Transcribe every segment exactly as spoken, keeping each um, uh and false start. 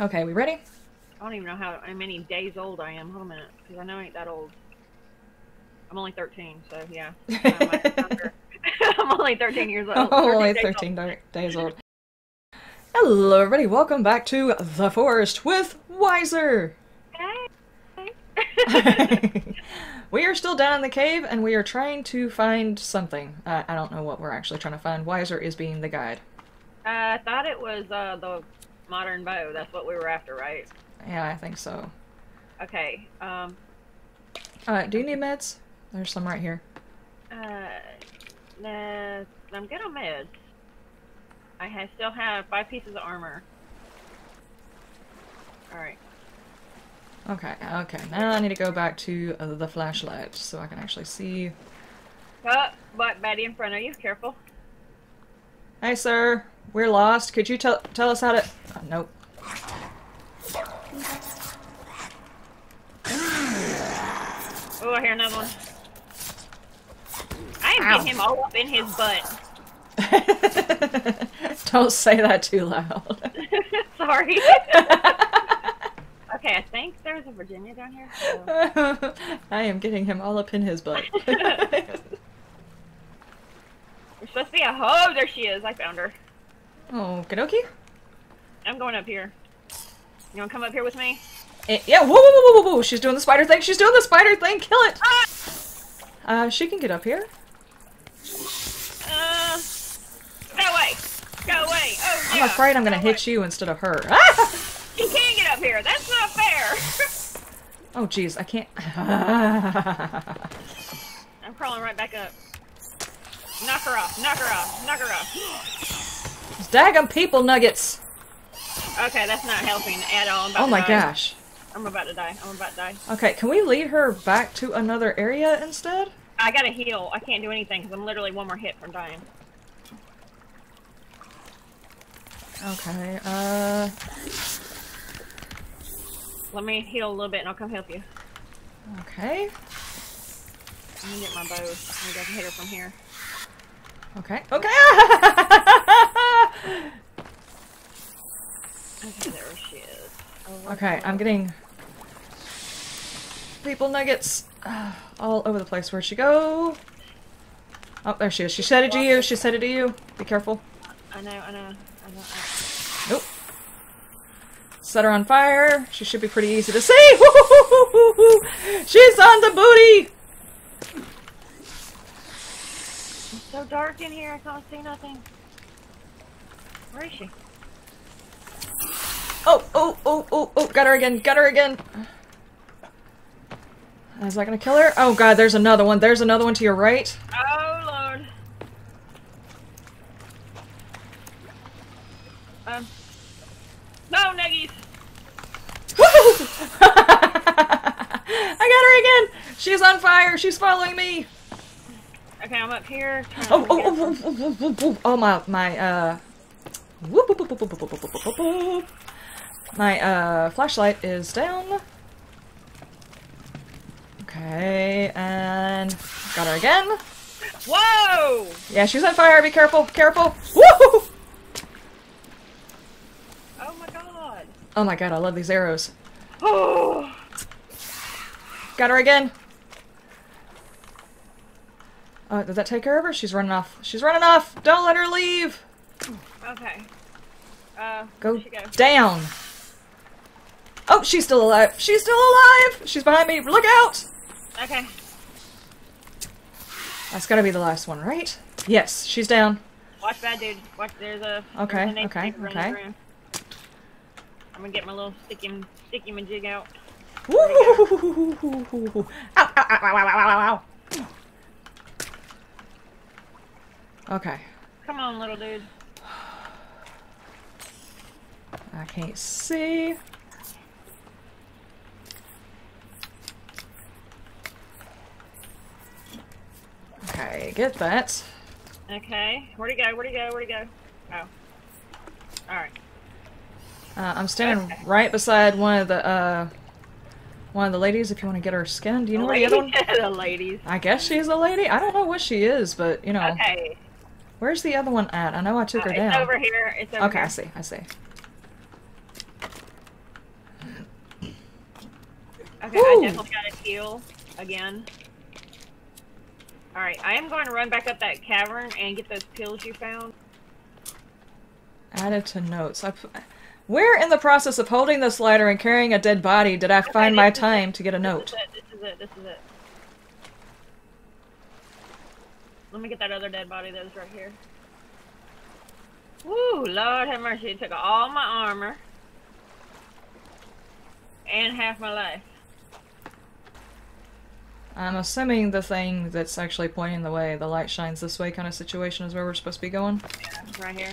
Okay, we ready? I don't even know how many days old I am. Hold a minute, because I know I ain't that old. I'm only thirteen, so yeah. I'm only thirteen years old. Oh, only thirteen days old. Hello, everybody. Welcome back to The Forest with Wiser. Hey. We are still down in the cave, and we are trying to find something. Uh, I don't know what we're actually trying to find. Wiser is being the guide. Uh, I thought it was uh, the modern bow. That's what we were after, right? Yeah, I think so. Okay. Um, uh, do you need meds? There's some right here. Uh, nah, I'm good on meds. I have, still have five pieces of armor. Alright. Okay, okay. Now I need to go back to uh, the flashlight so I can actually see. Oh, but Betty in front of you. Careful. Hey, sir. We're lost. Could you tell tell us how to... Oh, nope. Oh, I hear another one. I am getting him all up in his butt. Don't say that too loud. Sorry. Okay, I think there's a Virginia down here. So. I am getting him all up in his butt. There's supposed to be a hoe. There she is. I found her. Oh, Kadoki? I'm going up here. You wanna come up here with me? It, yeah, whoa, whoa, whoa, whoa, whoa, she's doing the spider thing, she's doing the spider thing, kill it! Ah! Uh, she can get up here. Uh, that way! Go away! Oh, yeah. I'm afraid I'm gonna hit you instead of her. Ah! She can't get up here, that's not fair! Oh, jeez, I can't... I'm crawling right back up. Knock her off, knock her off, knock her off. Daggum people nuggets! Okay, that's not helping at all. I'm about oh to my die. gosh. I'm about to die. I'm about to die. Okay, can we lead her back to another area instead? I gotta heal. I can't do anything because I'm literally one more hit from dying. Okay, uh... let me heal a little bit and I'll come help you. Okay. I'm gonna get my bow. Maybe I can hit her from here. Okay. Okay! Okay, there she is. Oh, okay, I'm getting people nuggets uh, all over the place. Where'd she go? Oh, there she is. She said it to you. She said it to you. Be careful. I know, I know. I know. Nope. Set her on fire. She should be pretty easy to see. Woo-hoo-hoo-hoo-hoo-hoo. She's on the booty. It's so dark in here. I can't see nothing. Where is she? Oh, oh, oh, oh, oh, got her again, got her again. Is that gonna kill her? Oh god, there's another one, there's another one to your right. Oh lord. Um. No, nuggies! Woo! I got her again! She's on fire, she's following me! Okay, I'm up here. Oh, oh, oh, oh, oh, oh, oh, oh, my, my, uh... Whoop, whoop, whoop, whoop, whoop, whoop, whoop, whoop, whoop. My uh, flashlight is down. Okay, and got her again. Whoa! Yeah, she's on fire. Be careful, careful. Woo! Oh my god. Oh my god, I love these arrows. Oh! Got her again. Oh, did that take care of her? She's running off. She's running off. Don't let her leave. Okay. Uh, go, go down. Oh, she's still alive. She's still alive. She's behind me. Look out. Okay. That's gotta be the last one, right? Yes, she's down. Watch that, dude. Watch. There's a. Okay. There's a okay. Okay. I'm gonna get my little sticky, sticky majig out. Woo! Ow! Ow! Ow! Ow! Ow! Ow! Ow! Okay. Come on, little dude. I can't see. Okay, get that. Okay, where'd he go? Where'd he go? Where'd he go? Oh. Alright. Uh, I'm standing okay. right beside one of the uh, one of the ladies if you want to get her skin. Do you know where the other one? The ladies. I guess she's a lady. I don't know what she is, but you know. Okay. Where's the other one at? I know I took uh, her it's down. It's over here. It's over okay, here. Okay, I see. I see. Okay, Ooh. I definitely got to heal again. Alright, I am going to run back up that cavern and get those pills you found. Added to notes. I put... Where in the process of holding this lighter and carrying a dead body did I find okay, my time it. to get a note? This is it, this is it, this is it. Let me get that other dead body that was right here. Woo, Lord have mercy, it took all my armor. And half my life. I'm assuming the thing that's actually pointing the way, the light shines this way kind of situation is where we're supposed to be going. Yeah, right here.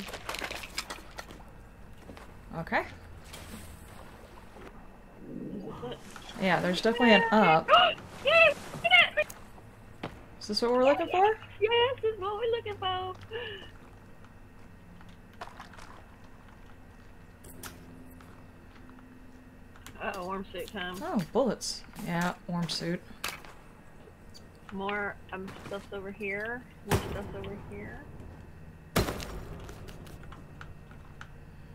Okay. Yeah, there's definitely an up. Yes! Is this what we're looking for? Yes, this is what we're looking for. Uh-oh, warm suit time. Oh, bullets. Yeah, warm suit. More um, stuff over here. More stuff over here.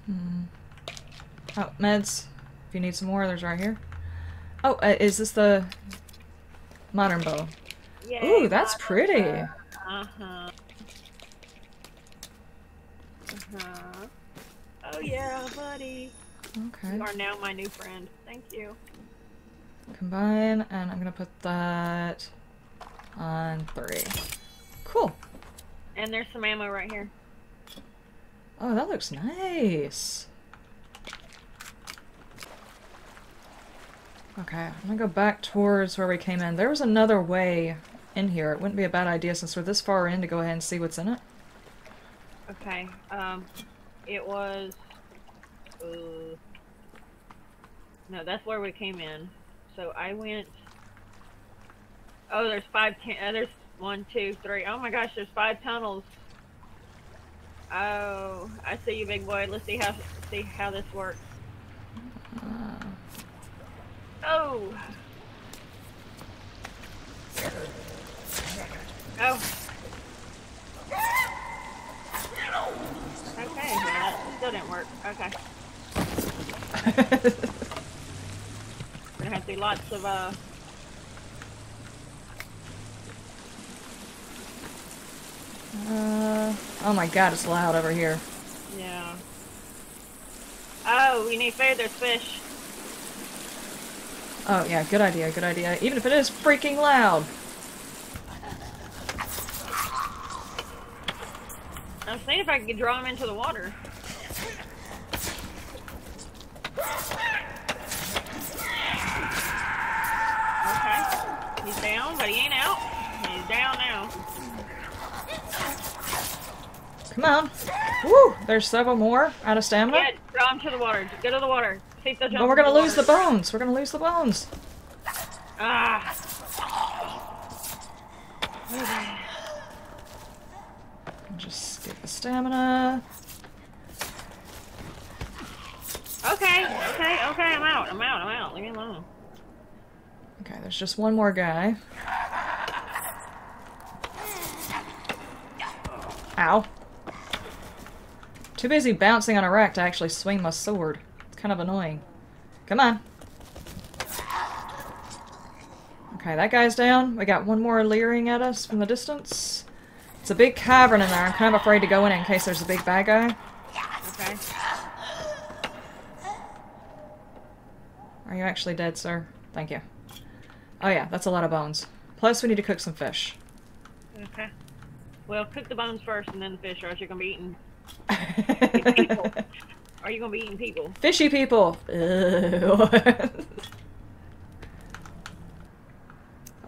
Hmm. Oh, meds. If you need some more, there's right here. Oh, uh, is this the modern bow? Yay, Ooh, that's pretty. Uh huh. Uh huh. Oh yeah, buddy. Okay. You are now my new friend. Thank you. Combine, and I'm gonna put that on three. Cool. And there's some ammo right here. Oh, that looks nice. Okay, I'm gonna go back towards where we came in. There was another way in here. It wouldn't be a bad idea since we're this far in to go ahead and see what's in it. Okay, um, it was... Uh, no, that's where we came in. So I went... Oh, there's five... Ten... Oh, there's one, two, three. Oh my gosh, there's five tunnels. Oh, I see you, big boy. Let's see how see how this works. Uh, oh. Oh. Okay, that still didn't work. Okay. We're gonna have to do lots of uh. Uh, oh my god, it's loud over here. Yeah. Oh, we need food, there's fish. Oh yeah, good idea, good idea. Even if it is freaking loud. I was thinking if I could draw him into the water. Okay. He's down, but he ain't out. He's down now. Come on. Woo! There's several more out of stamina. Yeah, draw him to the water. Go to the water. See if they'll jump. But we're gonna lose the bones. We're gonna lose the bones. Ah. Just get the stamina. Okay, okay, okay, I'm out, I'm out, I'm out. Leave me alone. Okay, there's just one more guy. Ow. Too busy bouncing on a rack to actually swing my sword. It's kind of annoying. Come on. Okay, that guy's down. We got one more leering at us from the distance. It's a big cavern in there. I'm kind of afraid to go in it in case there's a big bad guy. Okay. Are you actually dead, sir? Thank you. Oh yeah, that's a lot of bones. Plus, we need to cook some fish. Okay. Well, cook the bones first and then the fish, or else you're gonna be eating people. Are you gonna be eating people? Fishy people!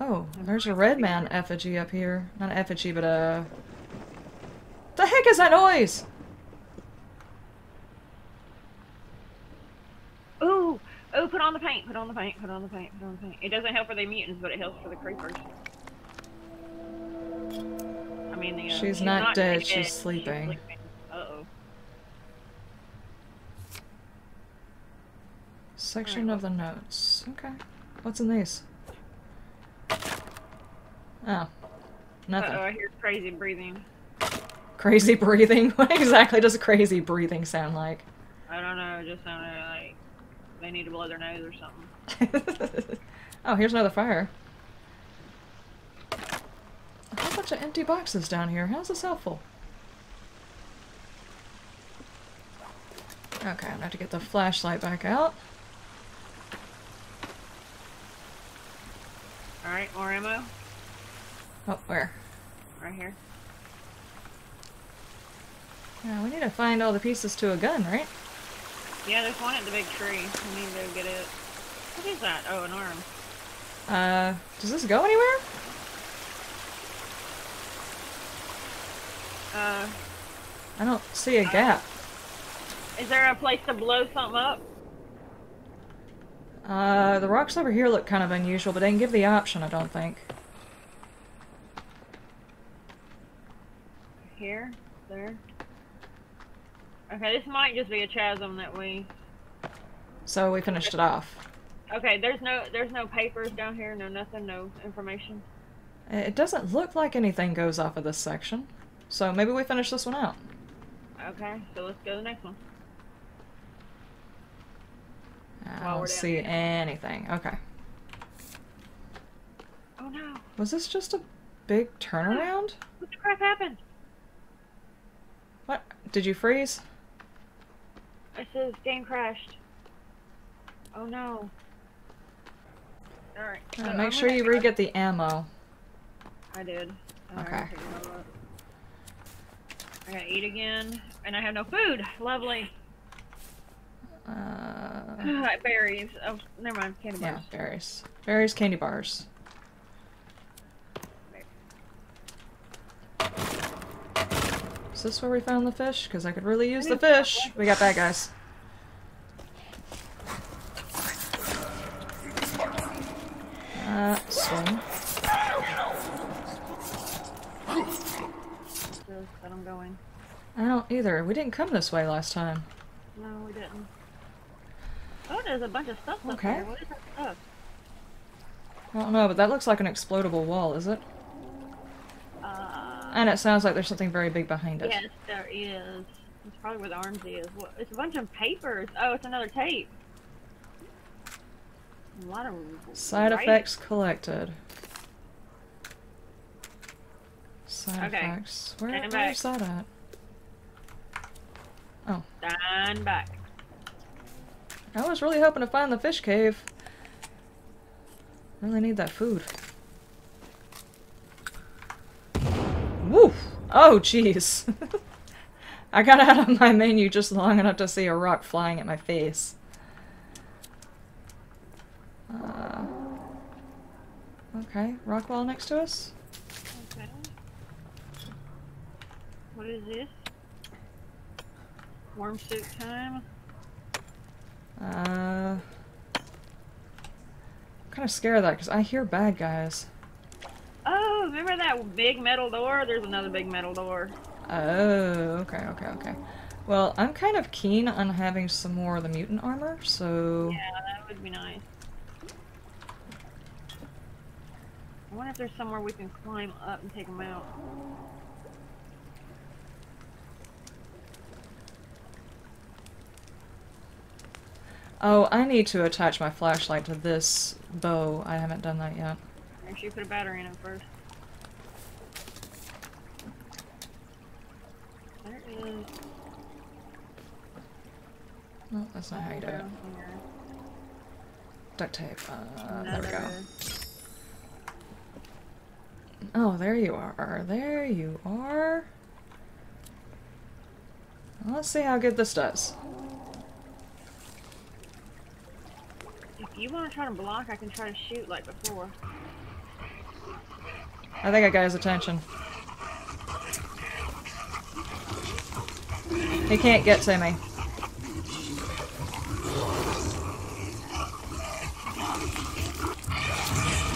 Oh, there's a red man effigy up here. Not an effigy, but a... The heck is that noise? Ooh! Oh, put on the paint, put on the paint, put on the paint, put on the paint. It doesn't help for the mutants, but it helps for the creepers. I mean, the, uh, she's, she's not, not dead, dead. She's, she's sleeping. sleeping. Uh-oh. Section right. of the notes. Okay. What's in these? Oh, nothing. Uh oh, I hear crazy breathing. Crazy breathing? What exactly does crazy breathing sound like? I don't know, it just sounded like they need to blow their nose or something. Oh, here's another fire. A whole bunch of empty boxes down here. How's this helpful? Okay, I'm going to have to get the flashlight back out. Alright, more ammo. Oh, where? Right here. Yeah, we need to find all the pieces to a gun, right? Yeah, there's one at the big tree. We need to get it. What is that? Oh, an arm. Uh, does this go anywhere? Uh. I don't see a uh, gap. Is there a place to blow something up? Uh, the rocks over here look kind of unusual, but they didn't give the option, I don't think. Here? There? Okay, this might just be a chasm that we... So we finished it off. Okay, there's no there's no papers down here, no nothing, no information. It doesn't look like anything goes off of this section, so maybe we finish this one out. Okay, so let's go to the next one. I don't see anything. Okay. Oh no. Was this just a big turnaround? What the crap happened? What? Did you freeze? It says game crashed. Oh no. Alright. So right, make sure you re-get the ammo. I did. All okay. Right, I gotta eat again. And I have no food. Lovely. Uh. Alright, berries. Oh, never mind. Candy bars. Yeah, berries. Berries, candy bars. Is this where we found the fish? Because I could really use the fish. We got bad guys. Uh, swing. But I'm going. I don't either. We didn't come this way last time. No, we didn't. Oh, there's a bunch of stuff up okay. There. What is that stuff? I don't know, but that looks like an explodable wall, is it? Uh, and it sounds like there's something very big behind it. Yes, there is. It's probably where the Armsy is. Well, it's a bunch of papers. Oh, it's another tape. A lot of side writing. Effects collected. Side okay. effects. Where, where is that at? Oh. Stand back. I was really hoping to find the fish cave. Really need that food. Woof! Oh, jeez. I got out of my menu just long enough to see a rock flying at my face. Uh, okay, rock wall next to us. Okay. What is this? Worm soup time? Uh, I'm kind of scared of that because I hear bad guys. Oh, remember that big metal door? There's another big metal door. Oh, okay, okay, okay. Well, I'm kind of keen on having some more of the mutant armor, so... Yeah, that would be nice. I wonder if there's somewhere we can climb up and take them out. Oh, I need to attach my flashlight to this bow. I haven't done that yet. Make sure you put a battery in it first. There it is. No, that's not how you do it. Duct tape. Uh, there we go. Oh, there you are. There you are. Let's see how good this does. If you want to try to block, I can try to shoot like before. I think I got his attention. He can't get to me. I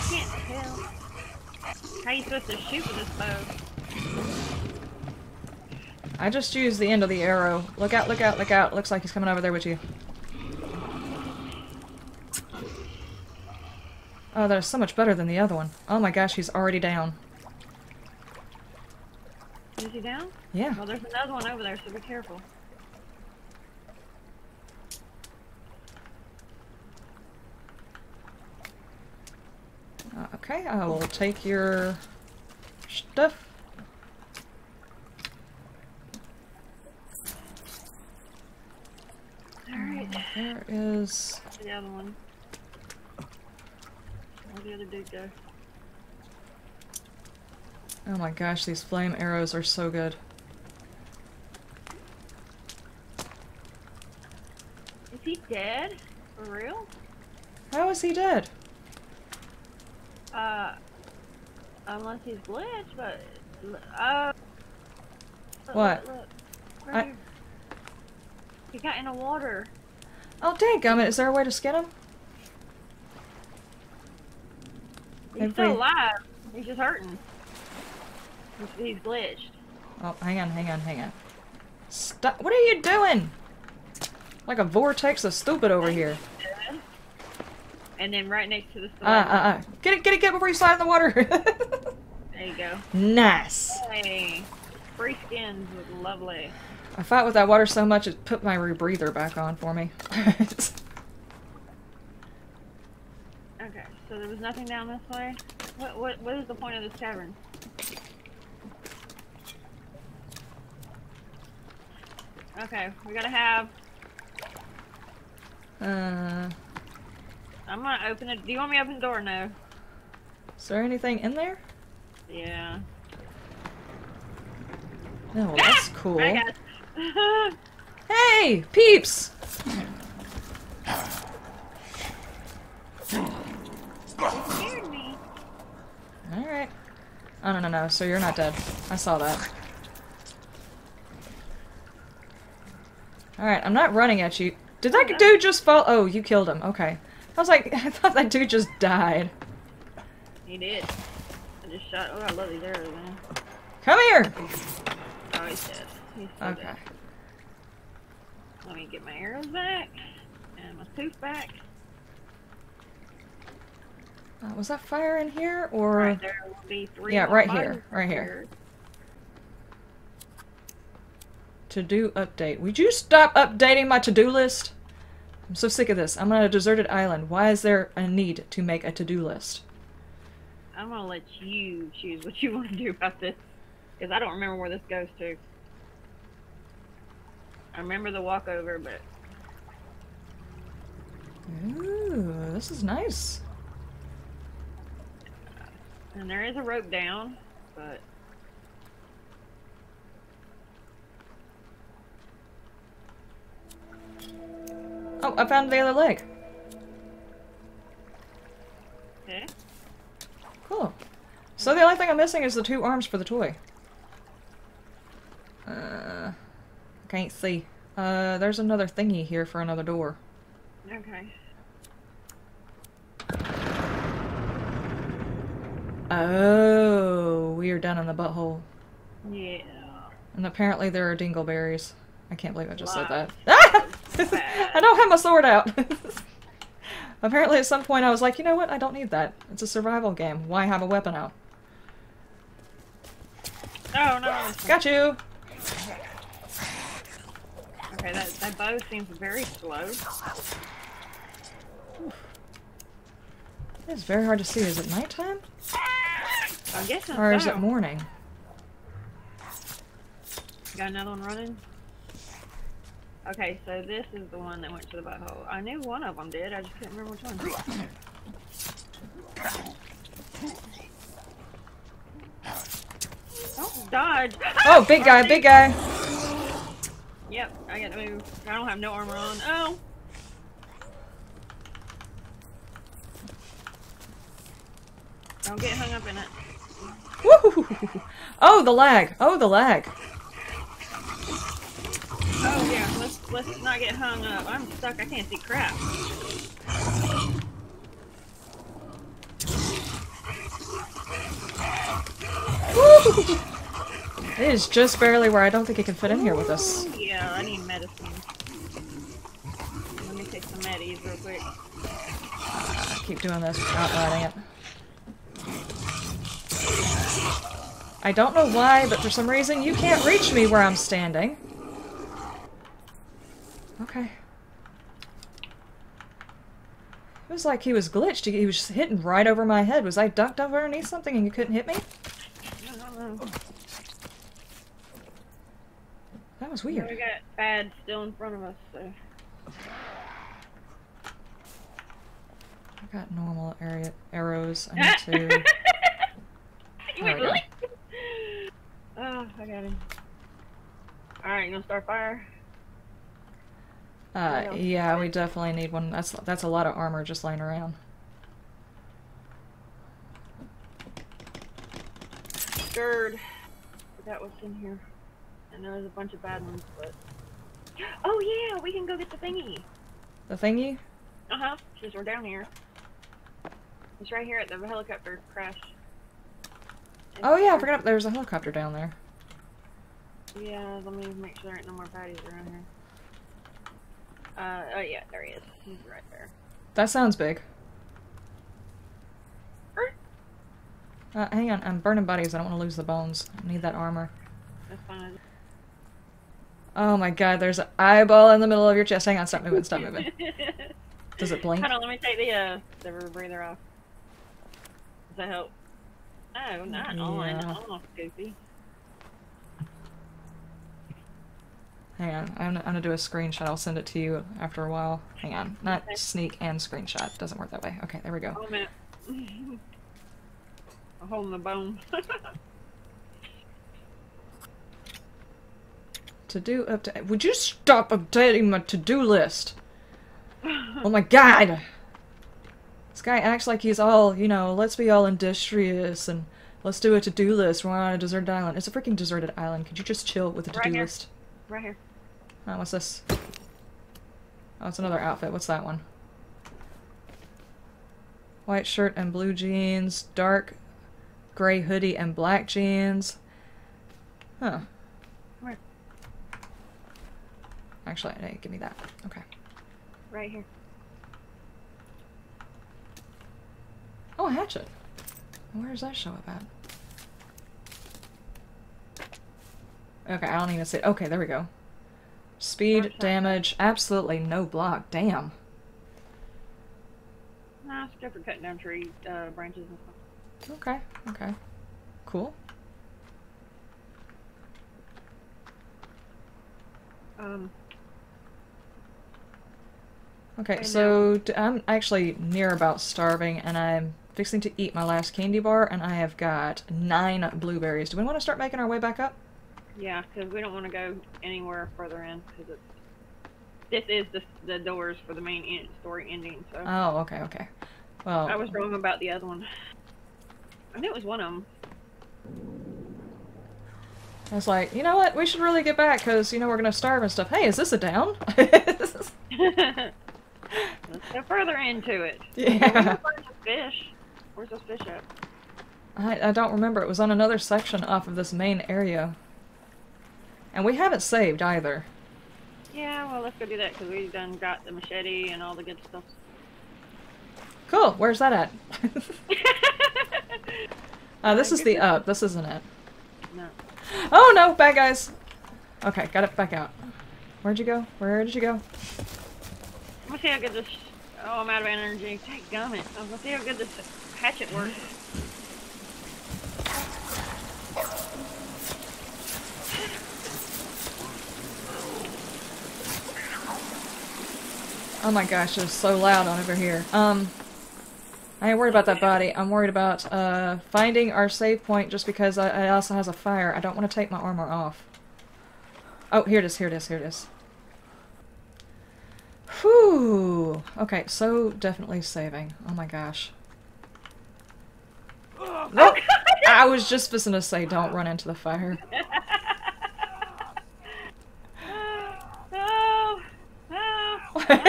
can't tell. How are you supposed to shoot with this bow? I just used the end of the arrow. Look out, look out, look out. Looks like he's coming over there with you. Oh, that is so much better than the other one. Oh my gosh, he's already down. Is he down? Yeah. Well, there's another one over there, so be careful. Okay, I will take your stuff. Alright. There is the other one. Where'd the other dude go? Oh my gosh, these flame arrows are so good. Is he dead? For real? How is he dead? Uh, unless he's glitched, but uh. What? Look, look. I... He got in the water. Oh dang gummit! Is there a way to skin him? He's Every... still alive. He's just hurting. He's, he's glitched. Oh, hang on, hang on, hang on. Stop! What are you doing? Like a vortex of stupid over here. And then right next to the slide. Uh, uh, uh. Get it, get it, get it before you slide in the water! There you go. Nice! Hey! Free skins was lovely. I fought with that water so much it put my rebreather back on for me. Okay, so there was nothing down this way? What, what, what is the point of this cavern? Okay, we gotta have... Uh... I'm gonna open it. Do you want me to open the door? No. Is there anything in there? Yeah. No, well, that's cool. I got it. Hey, peeps! You scared me. All right. Oh no no no! So you're not dead. I saw that. All right, I'm not running at you. Did that yeah. dude just fall? Oh, you killed him. Okay. I was like, I thought that dude just died. He did. I just shot. Oh, I love these arrows, man. Come here! Oh, he's dead. He's still okay. Dead. Let me get my arrows back. And my tooth back. Uh, was that fire in here? Or. Right, there will be three. Yeah, right here. Right here. To do update. Would you stop updating my to do list? I'm so sick of this. I'm on a deserted island. Why is there a need to make a to-do list? I'm gonna let you choose what you want to do about this. Because I don't remember where this goes to. I remember the walkover, but... Ooh, this is nice. And there is a rope down, but... Oh, I found the other leg. Okay. Cool. So the only thing I'm missing is the two arms for the toy. Uh, I can't see. Uh, there's another thingy here for another door. Okay. Oh, we are down in the butthole. Yeah. And apparently there are dingleberries. I can't believe I just wow. said that. I don't have my sword out. Apparently at some point I was like, you know what? I don't need that. It's a survival game. Why have a weapon out? Oh, no. Got you. Okay, that, that bow seems very slow. It's very hard to see. Is it nighttime? I guess not. Or is it morning? Got another one running? Okay, so this is the one that went to the butthole. I knew one of them did, I just couldn't remember which one. Don't dodge! Oh, big guy, big guy! Yep, I gotta move. I don't have no armor on. Oh! Don't get hung up in it. Woo! Oh, the lag! Oh, the lag! Oh yeah, let's let's not get hung up. I'm stuck. I can't see crap. Woo! It is just barely where I don't think it can fit in here with us. Yeah, I need medicine. Let me take some medis real quick. I keep doing this without letting it. I don't know why, but for some reason you can't reach me where I'm standing. Okay. It was like he was glitched. He was just hitting right over my head. Was I ducked over underneath something and you couldn't hit me? That was weird. We got Bad still in front of us, so... I got normal area arrows. I need to... You went, really? Oh, I got him. Alright, you gonna start fire? Uh, yeah, we definitely need one. That's that's a lot of armor just laying around. Gerd. I forgot what's in here. I know there's a bunch of bad ones, but... Oh yeah, we can go get the thingy! The thingy? Uh-huh, since we're down here. It's right here at the helicopter crash. It's oh yeah, I forgot there's a helicopter down there. Yeah, let me make sure there aren't no more baddies around here. Uh, oh yeah, there he is. He's right there. That sounds big. Uh, hang on, I'm burning bodies. I don't want to lose the bones. I need that armor. That's fine. Oh my god, there's an eyeball in the middle of your chest. Hang on, stop moving, stop moving. Does it blink? Hold on, let me take the, uh, the rebreather off. Does that help? Oh, not yeah. on. Off, Goofy. Hang on, I'm gonna, I'm gonna do a screenshot. I'll send it to you after a while. Hang on, not okay. Sneak and screenshot. Doesn't work that way. Okay, there we go. Hold a minute. I'm holding the bone. To-do update. Would you stop updating my to-do list? Oh my god! This guy acts like he's all, you know, let's be all industrious and let's do a to-do list. We're on a deserted island. It's a freaking deserted island. Could you just chill with the to-do right list? Right here. Oh, what's this? Oh, it's another outfit. What's that one? White shirt and blue jeans, dark gray hoodie and black jeans. Huh. Where? Actually, hey, give me that. Okay. Right here. Oh, a hatchet. Where does that show up at? Okay, I don't even see it. Okay, there we go. Speed, damage, absolutely no block. Damn. Nah, it's good for cutting down tree uh, branches and stuff. Okay, okay. Cool. Um. Okay, so I'm actually near about starving, and I'm fixing to eat my last candy bar, and I have got nine blueberries. Do we want to start making our way back up? Yeah, because we don't want to go anywhere further in, because it's... This is the, the doors for the main end, story ending, so... Oh, okay, okay. Well... I was wrong about the other one. I knew it was one of them. I was like, you know what, we should really get back, because, you know, we're going to starve and stuff. Hey, is this a down? Let's go further into it. Yeah. Where's the fish? Where's the fish at? I, I don't remember. It was on another section off of this main area. And we haven't saved either. Yeah, well, let's go do that because we've done got the machete and all the good stuff. Cool. Where's that at? uh, this is the up. This isn't it. No. Oh no, bad guys. Okay, got it back out. Where'd you go? Where did you go? I'm gonna see how good this. Oh, I'm out of energy. Take gummit. I'm gonna see how good this hatchet works. Oh my gosh, it was so loud on over here. Um, I ain't worried about that body. I'm worried about uh, finding our save point just because I, I also has a fire. I don't want to take my armor off. Oh, here it is, here it is, here it is. Whew! Okay, so definitely saving. Oh my gosh. Oh, oh, I was just fixing to say don't run into the fire. No! No! No! Okay.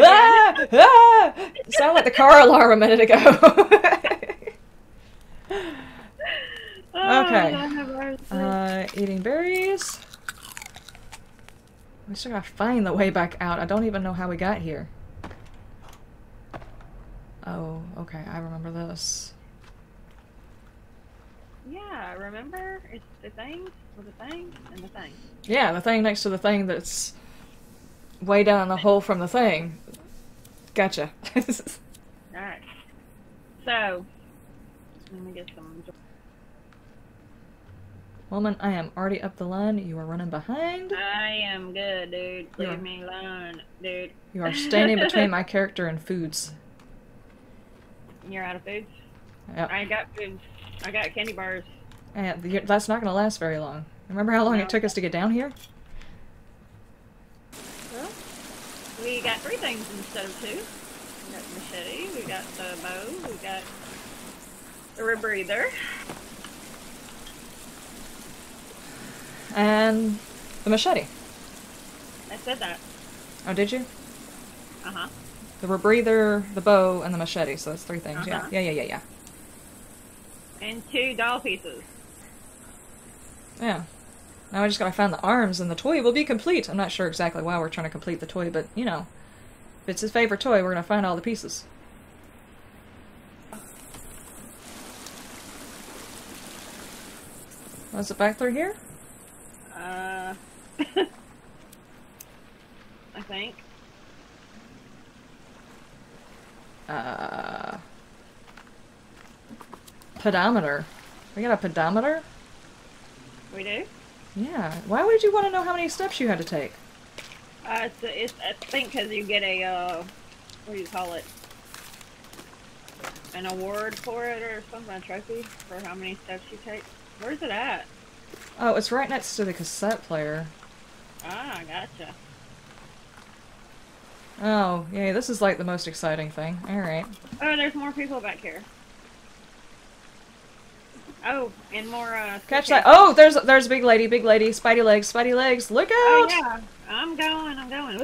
Ah! Ah! Sound like the car alarm a minute ago. Okay. Uh, eating berries. We still gotta find the way back out. I don't even know how we got here. Oh, okay. I remember this. Yeah, remember? It's the thing with the thing and the thing. Yeah, the thing next to the thing that's way down the hole from the thing. Gotcha. Alright. So, let me get some... Woman, I am already up the line. You are running behind. I am good, dude. Leave yeah. me alone, dude. You are standing between my character and foods. You're out of food? Yep. I got food. I got candy bars. And that's not going to last very long. Remember how long no. it took us to get down here? Well, we got three things instead of two. We got the machete, we got the bow, we got the rebreather. And the machete. I said that. Oh, did you? Uh-huh. The rebreather, the bow, and the machete. So that's three things. Uh-huh. Yeah. Yeah, yeah, yeah, yeah. And two doll pieces. Yeah. Now I just gotta find the arms and the toy will be complete. I'm not sure exactly why we're trying to complete the toy, but, you know, if it's his favorite toy, we're gonna find all the pieces. Was it back through here? Uh, I think. Uh, pedometer. We got a pedometer? We do? Yeah. Why would you want to know how many steps you had to take? Uh, it's, it's, I think because you get a, uh, what do you call it? An award for it or something, a trophy for how many steps you take. Where's it at? Oh, it's right next to the cassette player. Ah, gotcha. Oh, yeah, this is like the most exciting thing. Alright. Oh, there's more people back here. Oh, and more, uh... Catch that! Oh, there's there's a big lady, big lady, spidey legs, spidey legs, look out! Oh, yeah. I'm going, I'm going.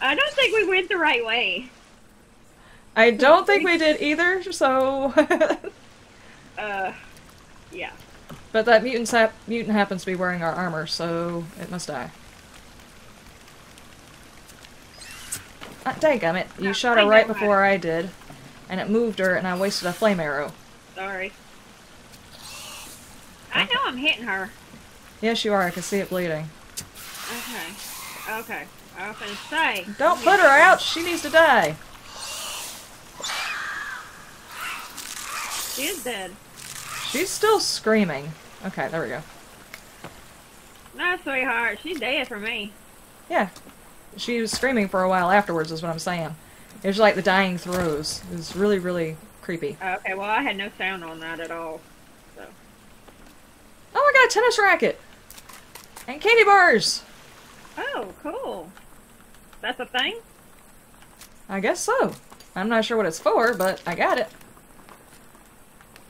I don't think we went the right way. I don't think we did either, so... uh, yeah. But that mutant sap mutant happens to be wearing our armor, so it must die. Ah, dadgummit, you no, shot her right before I did, and it moved her, and I wasted a flame arrow. Sorry. I know I'm hitting her. Yes, you are. I can see it bleeding. Okay. Okay. I was gonna say... Don't put her out! She needs to die! She is dead. She's still screaming. Okay, there we go. No, sweetheart. She's dead for me. Yeah. She was screaming for a while afterwards is what I'm saying. It was like the dying throes. It was really, really creepy. Uh, okay, well, I had no sound on that at all. So. Oh, I got a tennis racket! And candy bars! Oh, cool. That's a thing? I guess so. I'm not sure what it's for, but I got it.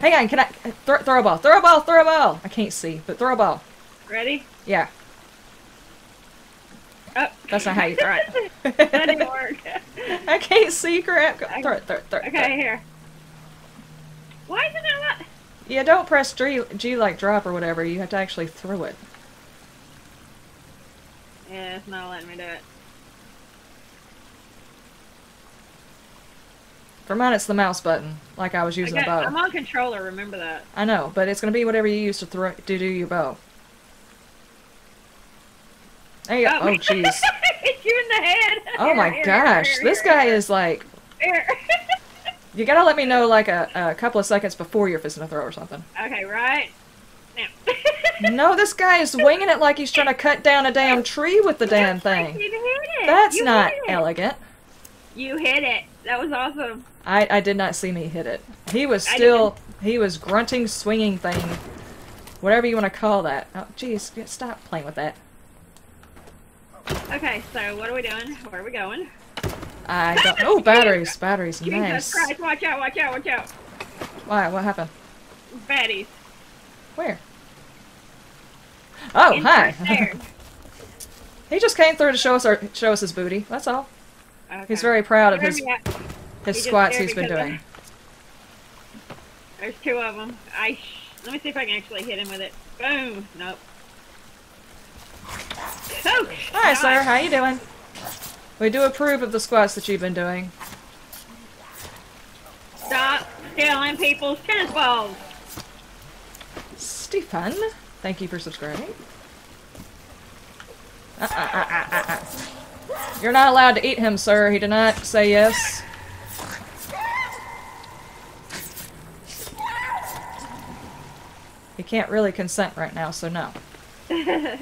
Hang on, can I... Th throw a ball, throw a ball, throw a ball! I can't see, but throw a ball. Ready? Yeah. Oh. That's not how you throw it. That didn't work. I can't see crap. Go, throw it, throw it, throw it. Okay, throw it. Here. Why isn't it what? Yeah, don't press G, G like drop or whatever. You have to actually throw it. Yeah, it's not letting me do it. For mine, it's the mouse button, like I was using the bow. I'm on controller, remember that. I know, but it's going to be whatever you use to, throw, to do your bow. There you go. Oh, jeez. Oh, it's you in the head. Oh, here, my here, gosh. Here, here, this guy here. Is like... You got to let me know, like, a, a couple of seconds before you're fisting a throw or something. Okay, right? Now. No, this guy is winging it like he's trying to cut down a damn tree with the damn thing. You hit it. That's you not hit it. Elegant. You hit it. That was awesome. I, I did not see me hit it. He was still, he was grunting, swinging thing. Whatever you want to call that. Oh, jeez, stop playing with that. Okay, so what are we doing? Where are we going? I don't, oh, batteries, batteries, Jesus nice. Christ, watch out, watch out, watch out. Why, what happened? Baddies. Where? Oh, hi. He just came through to show us, our, show us his booty, that's all. Okay. He's very proud of his his squats he's been doing. There's two of them. I sh let me see if I can actually hit him with it. Boom. Nope. Oh, hi, sir. How you doing? We do approve of the squats that you've been doing. Stop stealing people's tennis balls. Stefan, thank you for subscribing. Uh, uh, uh, uh, uh, uh. You're not allowed to eat him, sir. He did not say yes. He can't really consent right now, so no. There's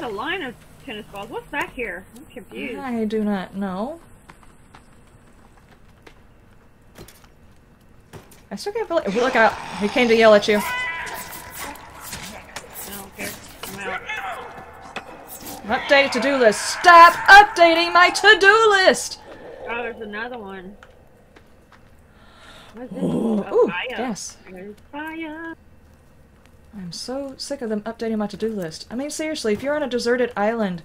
a line of tennis balls. What's that here? I'm confused. I do not know. I still can't believe- look out! He came to yell at you. Oh, okay. I'm out. Update to-do list. Stop updating my to-do list! Oh, there's another one. What's this? Ooh, oh, ooh, fire. Yes. There's fire. I'm so sick of them updating my to-do list. I mean, seriously, if you're on a deserted island,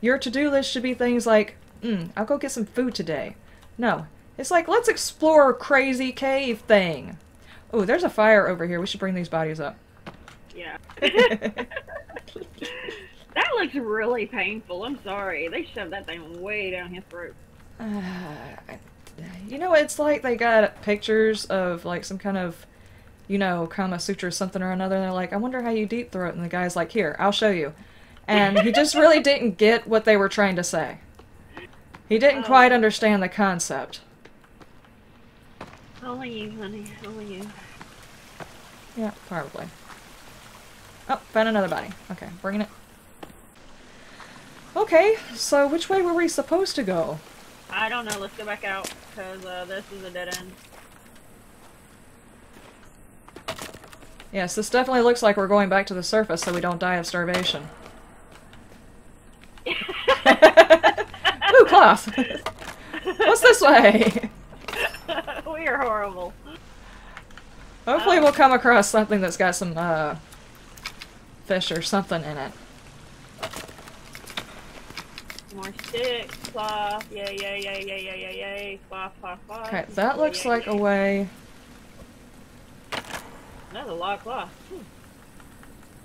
your to-do list should be things like, mm, I'll go get some food today. No. It's like, let's explore a crazy cave thing. Oh, there's a fire over here. We should bring these bodies up. Yeah. That looks really painful. I'm sorry. They shoved that thing way down his throat. Uh, you know, it's like they got pictures of, like, some kind of, you know, Kama Sutra or something or another, and they're like, I wonder how you deep throat. And the guy's like, here, I'll show you. And he just really didn't get what they were trying to say. He didn't oh. quite understand the concept. Only you, honey. Only you. Yeah, probably. Oh, found another body. Okay, bringing it. Okay, so which way were we supposed to go? I don't know. Let's go back out, because uh, this is a dead end. Yes, this definitely looks like we're going back to the surface so we don't die of starvation. Ooh, cloth! What's this way? We are horrible. Hopefully um, we'll come across something that's got some uh, fish or something in it. More sticks, cloth, yay, yay, yay, yay, yay, yay, yay, cloth, cloth, cloth. Okay, that looks yay, like yay. a way... That's a lot of cloth.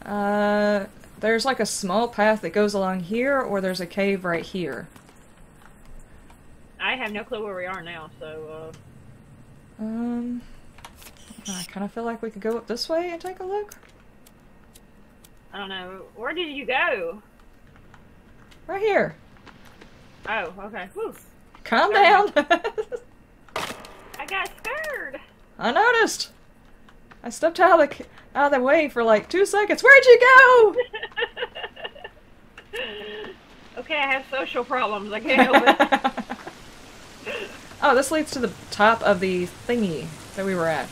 Hmm. Uh, there's like a small path that goes along here, or there's a cave right here. I have no clue where we are now, so... Uh... Um, I kind of feel like we could go up this way and take a look. I don't know. Where did you go? Right here. Oh, okay. Whew. Calm down. I got scared. I noticed. I stepped out of the out of the way for like two seconds. Where'd you go? Okay, I have social problems. I can't help it. Oh, this leads to the top of the thingy that we were at.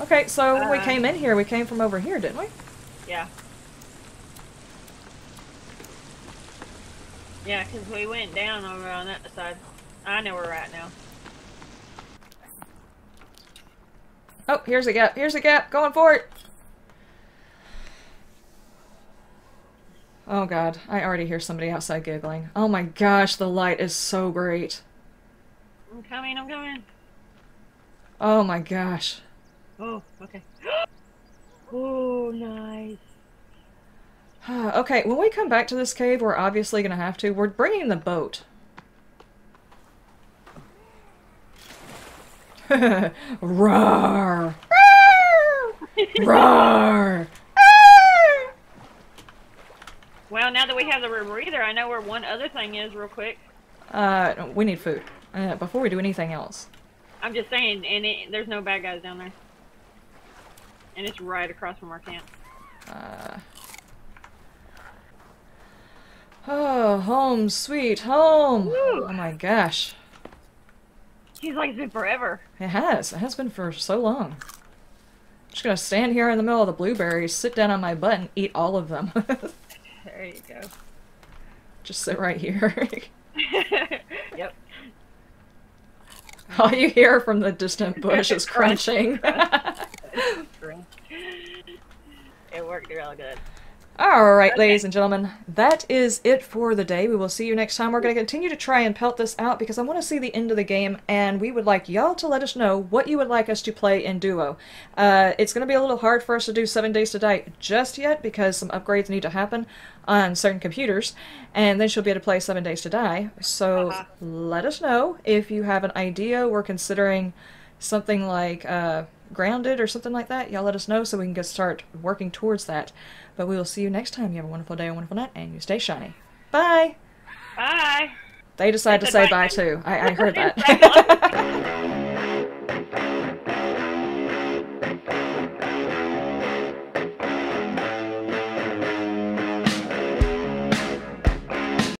Okay, so when uh, we came in here, we came from over here, didn't we? Yeah. Yeah, because we went down over on that side. I know where we're at now. Oh, here's a gap. Here's a gap. Going for it. Oh, God. I already hear somebody outside giggling. Oh, my gosh. The light is so great. I'm coming, I'm coming. Oh my gosh. Oh, okay. Oh, nice. Okay, when we come back to this cave, we're obviously going to have to. We're bringing the boat. Roar! Roar! Roar! Well, now that we have the rebreather, I know where one other thing is real quick. Uh, we need food. Uh, before we do anything else. I'm just saying, and it, there's no bad guys down there. And it's right across from our camp. Uh. Oh, home sweet home! Woo. Oh my gosh. He's like, it's been forever. It has. It has been for so long. I'm just gonna stand here in the middle of the blueberries, sit down on my butt, and eat all of them. There you go. Just sit right here. Yep. All you hear from the distant bush is crunching. It worked real good. Alright, okay. Ladies and gentlemen, that is it for the day. We will see you next time. We're going to continue to try and pelt this out because I want to see the end of the game, and we would like y'all to let us know what you would like us to play in duo. Uh, it's going to be a little hard for us to do seven days to die just yet because some upgrades need to happen on certain computers, and then she'll be able to play seven days to die. So uh-huh. Let us know if you have an idea. We're considering something like... Uh, grounded or something like that, y'all let us know so we can get start working towards that. But we will see you next time. You have a wonderful day, a wonderful night, and you stay shiny. Bye! Bye! They decided to say bye, too. I, I heard that.